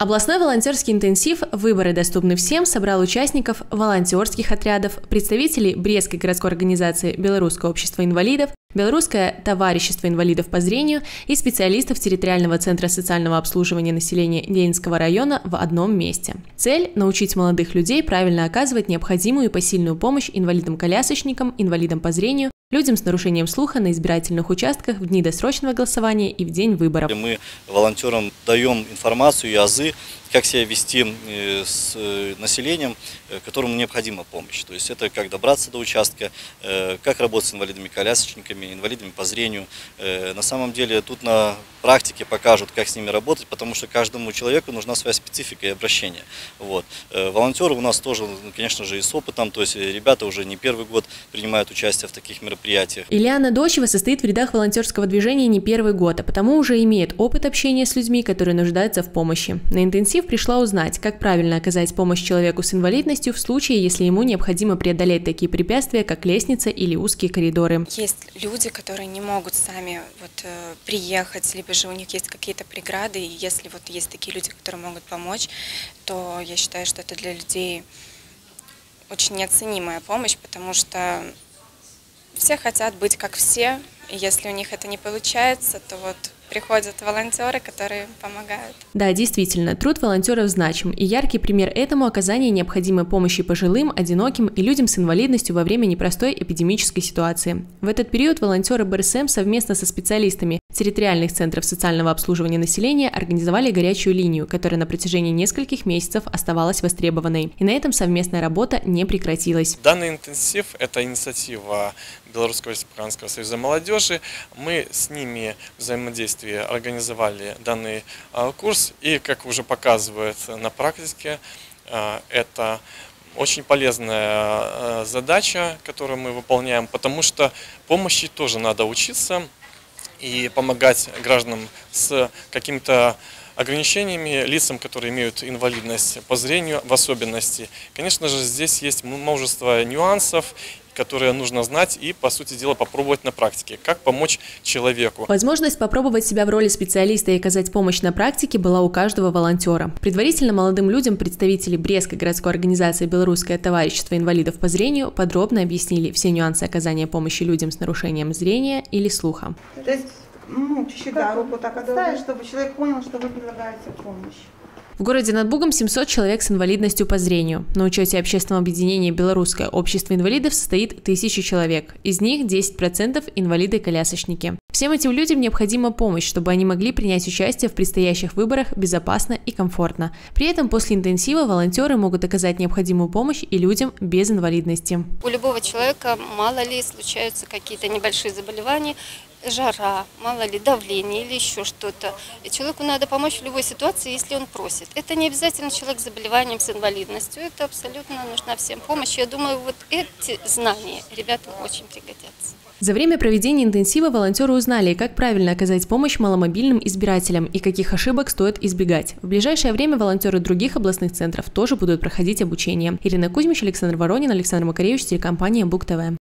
Областной волонтерский интенсив «Выборы доступны всем» собрал участников волонтерских отрядов, представителей Брестской городской организации Белорусского общества инвалидов, Белорусское товарищество инвалидов по зрению и специалистов территориального центра социального обслуживания населения Ленинского района в одном месте. Цель – научить молодых людей правильно оказывать необходимую и посильную помощь инвалидам-колясочникам, инвалидам по зрению, людям с нарушением слуха на избирательных участках в дни досрочного голосования и в день выборов. Мы волонтерам даем информацию и азы, как себя вести с населением, которому необходима помощь. То есть это как добраться до участка, как работать с инвалидами-колясочниками, инвалидами по зрению. На самом деле тут на практике покажут, как с ними работать, потому что каждому человеку нужна своя специфика и обращение. Вот. Волонтеры у нас тоже, конечно же, и с опытом, то есть ребята уже не первый год принимают участие в таких мероприятиях. Ильяна Дочева состоит в рядах волонтерского движения не первый год, а потому уже имеет опыт общения с людьми, которые нуждаются в помощи. На интенсив пришла узнать, как правильно оказать помощь человеку с инвалидностью в случае, если ему необходимо преодолеть такие препятствия, как лестница или узкие коридоры. Есть люди, которые не могут сами приехать, либо же у них есть какие-то преграды, и если есть такие люди, которые могут помочь, то я считаю, что это для людей очень неоценимая помощь, потому что все хотят быть как все, и если у них это не получается, то приходят волонтеры, которые помогают. Да, действительно, труд волонтеров значим, и яркий пример этому – оказание необходимой помощи пожилым, одиноким и людям с инвалидностью во время непростой эпидемической ситуации. В этот период волонтеры БРСМ совместно со специалистами территориальных центров социального обслуживания населения организовали горячую линию, которая на протяжении нескольких месяцев оставалась востребованной. И на этом совместная работа не прекратилась. Данный интенсив – это инициатива Белорусского республиканского союза молодежи. Мы с ними взаимодействуем. Организовали данный курс, и, как уже показывают на практике, это очень полезная задача, которую мы выполняем, потому что помощи тоже надо учиться и помогать гражданам с каким-то ограничениями, лицам, которые имеют инвалидность по зрению, в особенности. Конечно же, здесь есть множество нюансов, которые нужно знать и, по сути дела, попробовать на практике, как помочь человеку. Возможность попробовать себя в роли специалиста и оказать помощь на практике была у каждого волонтера. Предварительно молодым людям представители Брестской городской организации Белорусское товарищество инвалидов по зрению подробно объяснили все нюансы оказания помощи людям с нарушением зрения или слуха. То есть, чуть-чуть руку так отставить, чтобы человек понял, что вы предлагаете помощь. В городе над Бугом 700 человек с инвалидностью по зрению. На учете общественного объединения Белорусское общество инвалидов состоит 1000 человек. Из них 10% – инвалиды-колясочники. Всем этим людям необходима помощь, чтобы они могли принять участие в предстоящих выборах безопасно и комфортно. При этом после интенсива волонтеры могут оказать необходимую помощь и людям без инвалидности. У любого человека, мало ли, случаются какие-то небольшие заболевания – жара, мало ли, давление или еще что-то. Человеку надо помочь в любой ситуации, если он просит. Это не обязательно человек с заболеванием, с инвалидностью. Это абсолютно нужна всем помощь. Я думаю, эти знания ребятам очень пригодятся. За время проведения интенсива волонтеры узнали, как правильно оказать помощь маломобильным избирателям и каких ошибок стоит избегать. В ближайшее время волонтеры других областных центров тоже будут проходить обучение. Ирина Кузьмич, Александр Воронин, Александр Макареевич, телекомпания Буг-ТВ.